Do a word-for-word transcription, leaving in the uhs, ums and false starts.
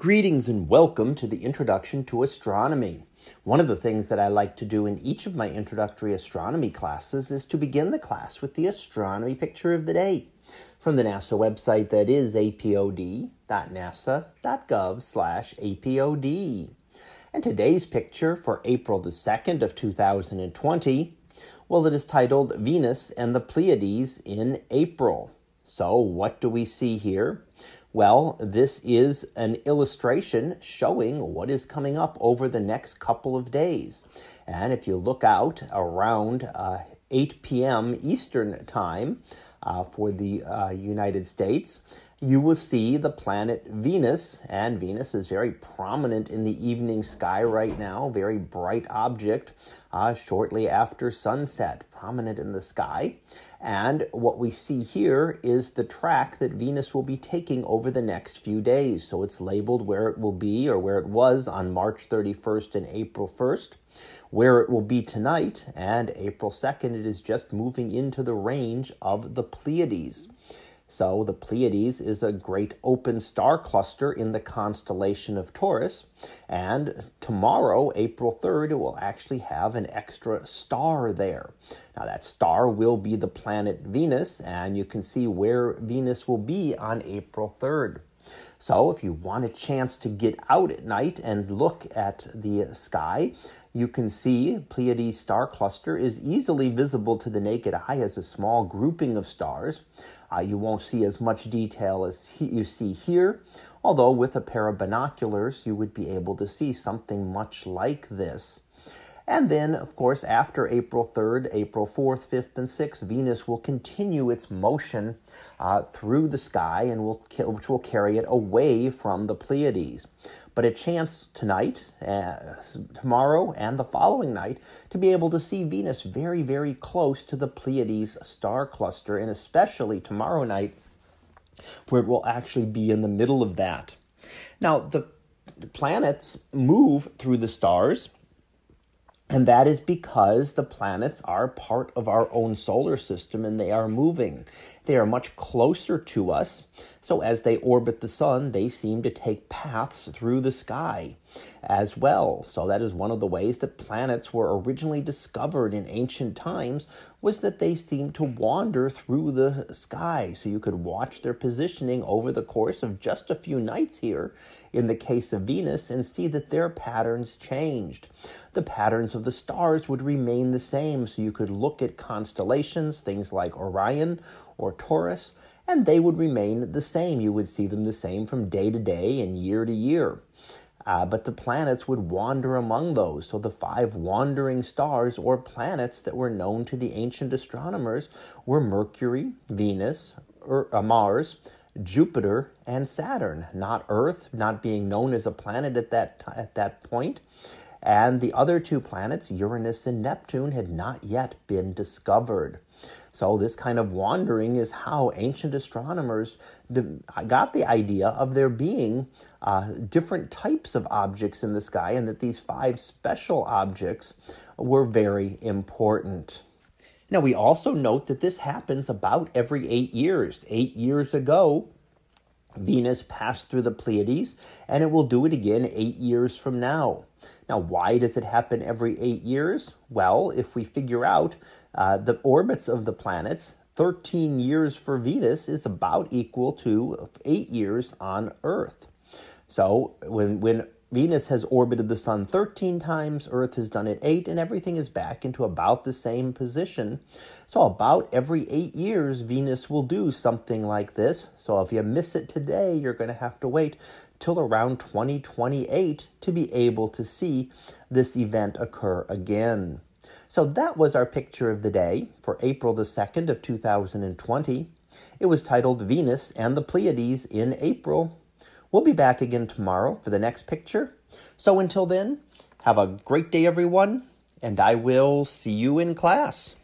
Greetings and welcome to the Introduction to Astronomy. One of the things that I like to do in each of my introductory astronomy classes is to begin the class with the astronomy picture of the day from the NASA website, that is apod dot nasa dot gov slash apod. And today's picture for April the second of two thousand twenty, well, it is titled Venus and the Pleiades in April. So what do we see here? Well, this is an illustration showing what is coming up over the next couple of days. And if you look out around uh, eight p m Eastern time uh, for the uh, United States, you will see the planet Venus. And Venus is very prominent in the evening sky right now, very bright object uh, shortly after sunset, prominent in the sky. And what we see here is the track that Venus will be taking over the next few days. So it's labeled where it will be, or where it was on March thirty-first and April first, where it will be tonight, and April second, it is just moving into the range of the Pleiades. So the Pleiades is a great open star cluster in the constellation of Taurus. And tomorrow, April third, it will actually have an extra star there. Now that star will be the planet Venus, and you can see where Venus will be on April third. So if you want a chance to get out at night and look at the sky, you can see Pleiades star cluster is easily visible to the naked eye as a small grouping of stars. Uh, you won't see as much detail as he you see here, although with a pair of binoculars, you would be able to see something much like this. And then, of course, after April third, April fourth, fifth, and sixth, Venus will continue its motion uh, through the sky, and will, which will carry it away from the Pleiades. But a chance tonight, uh, tomorrow, and the following night to be able to see Venus very, very close to the Pleiades star cluster, and especially tomorrow night, where it will actually be in the middle of that. Now, the, the planets move through the stars, and that is because the planets are part of our own solar system, and they are moving. They are much closer to us. So as they orbit the sun, they seem to take paths through the sky as well. So that is one of the ways that planets were originally discovered in ancient times, was that they seemed to wander through the sky. So you could watch their positioning over the course of just a few nights here, in the case of Venus, and see that their patterns changed. The patterns of the stars would remain the same. So you could look at constellations, things like Orion or Taurus, and they would remain the same. You would see them the same from day to day and year to year. Uh, but the planets would wander among those. So the five wandering stars or planets that were known to the ancient astronomers were Mercury, Venus, er, uh, Mars, Jupiter, and Saturn. Not Earth, not being known as a planet at that, at that point. And the other two planets, Uranus and Neptune, had not yet been discovered. So this kind of wandering is how ancient astronomers got the idea of there being uh, different types of objects in the sky, and that these five special objects were very important. Now, we also note that this happens about every eight years. Eight years ago, Venus passed through the Pleiades, and it will do it again eight years from now. Now, why does it happen every eight years? Well, if we figure out uh, the orbits of the planets, thirteen years for Venus is about equal to eight years on Earth. So when, when Venus has orbited the sun thirteen times, Earth has done it eight, and everything is back into about the same position. So about every eight years, Venus will do something like this. So if you miss it today, you're going to have to wait till around twenty twenty-eight to be able to see this event occur again. So that was our picture of the day for April the second of two thousand twenty. It was titled Venus and the Pleiades in April. We'll be back again tomorrow for the next picture. So until then, have a great day, everyone, and I will see you in class.